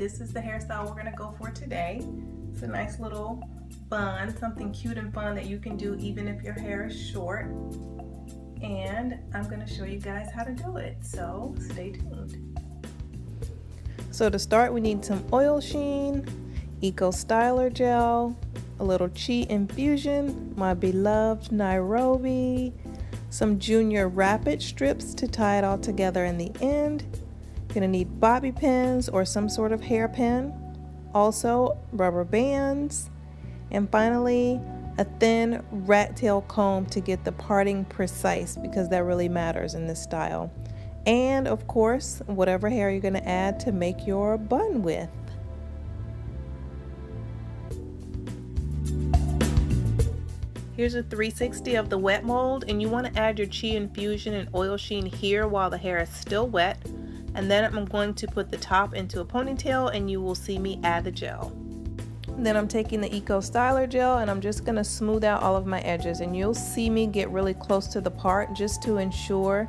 this is the hairstyle we're gonna go for today. It's a nice little bun, something cute and fun that you can do even if your hair is short. And I'm gonna show you guys how to do it, so stay tuned. So to start, we need some oil sheen, Eco Styler gel, a little CHI infusion, my beloved Nairobi, some Junior Wrap It strips to tie it all together in the end. You're gonna need bobby pins or some sort of hairpin, also rubber bands, and finally a thin rat tail comb to get the parting precise, because that really matters in this style. And of course, whatever hair you're gonna add to make your bun with. Here's a 360 of the wet mold, and you wanna add your CHI infusion and oil sheen here while the hair is still wet. And then I'm going to put the top into a ponytail, and you will see me add the gel. Then I'm taking the Eco Styler gel, and I'm just gonna smooth out all of my edges, and you'll see me get really close to the part just to ensure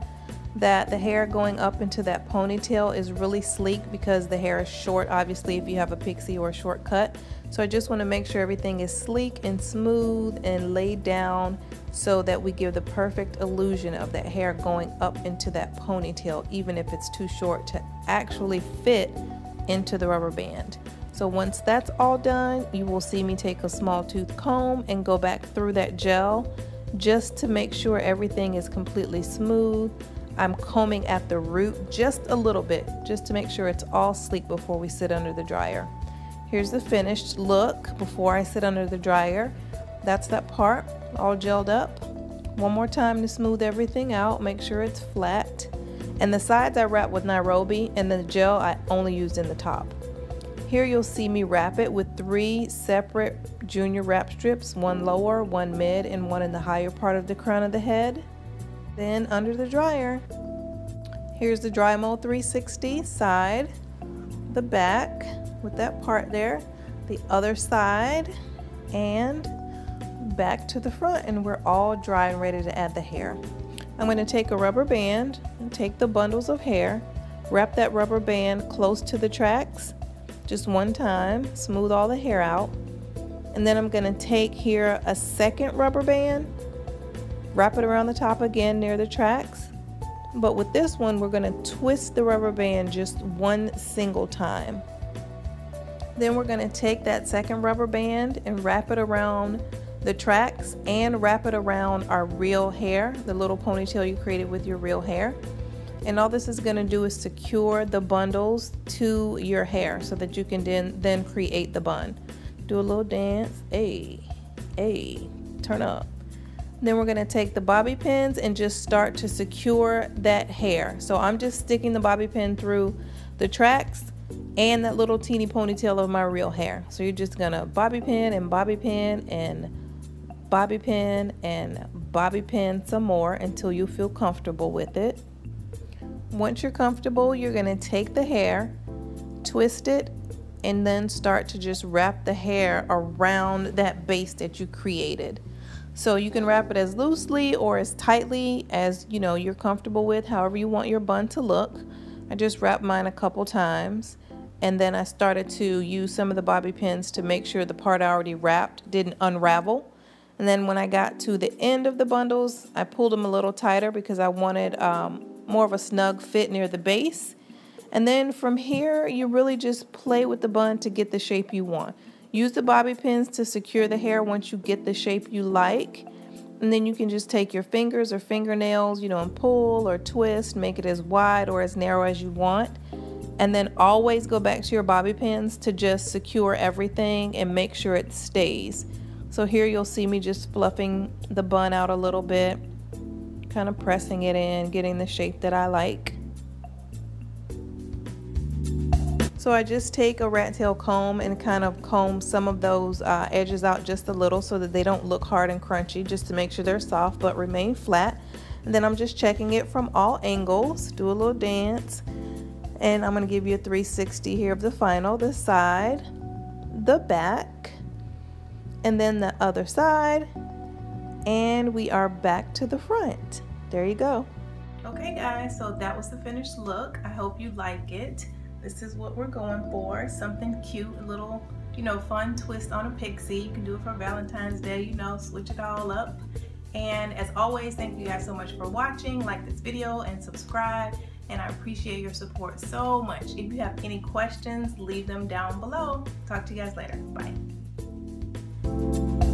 that the hair going up into that ponytail is really sleek, because the hair is short, obviously, if you have a pixie or a short cut. So I just wanna make sure everything is sleek and smooth and laid down, so that we give the perfect illusion of that hair going up into that ponytail, even if it's too short to actually fit into the rubber band. So once that's all done, you will see me take a small tooth comb and go back through that gel just to make sure everything is completely smooth. I'm combing at the root just a little bit, just to make sure it's all sleek before we sit under the dryer. Here's the finished look before I sit under the dryer. That's that part, all gelled up. One more time to smooth everything out, make sure it's flat. And the sides I wrap with Nairobi, and the gel I only used in the top. Here you'll see me wrap it with 3 separate Junior wrap strips, one lower, one mid, and one in the higher part of the crown of the head. Then under the dryer. Here's the dry mold 360 side, the back with that part there, the other side, and back to the front, and we're all dry and ready to add the hair. I'm going to take a rubber band and take the bundles of hair, wrap that rubber band close to the tracks just one time, smooth all the hair out, and then I'm going to take here a second rubber band, wrap it around the top again near the tracks, but with this one we're going to twist the rubber band just one single time. Then we're going to take that second rubber band and wrap it around the tracks and wrap it around our real hair, the little ponytail you created with your real hair. And all this is going to do is secure the bundles to your hair so that you can then create the bun. Do a little dance, hey, turn up. Then we're gonna take the bobby pins and just start to secure that hair. So I'm just sticking the bobby pin through the tracks and that little teeny ponytail of my real hair. So you're just gonna bobby pin and bobby pin and bobby pin and bobby pin some more until you feel comfortable with it. Once you're comfortable, you're gonna take the hair, twist it, and then start to just wrap the hair around that base that you created. So you can wrap it as loosely or as tightly as you know you're comfortable with, however you want your bun to look. I just wrapped mine a couple times, and then I started to use some of the bobby pins to make sure the part I already wrapped didn't unravel. And then when I got to the end of the bundles, I pulled them a little tighter because I wanted more of a snug fit near the base. And then from here, you really just play with the bun to get the shape you want. Use the bobby pins to secure the hair once you get the shape you like, and then you can just take your fingers or fingernails, you know, and pull or twist, make it as wide or as narrow as you want, and then always go back to your bobby pins to just secure everything and make sure it stays. So here you'll see me just fluffing the bun out a little bit, kind of pressing it in, getting the shape that I like. So I just take a rat tail comb and kind of comb some of those edges out just a little so that they don't look hard and crunchy, just to make sure they're soft but remain flat. And then I'm just checking it from all angles. Do a little dance. And I'm gonna give you a 360 here of the final, the side, the back, and then the other side. And we are back to the front. There you go. Okay guys, so that was the finished look. I hope you like it. This is what we're going for. Something cute, a little, you know, fun twist on a pixie. You can do it for Valentine's Day, you know, switch it all up. And as always, thank you guys so much for watching. Like this video and subscribe. And I appreciate your support so much. If you have any questions, leave them down below. Talk to you guys later. Bye.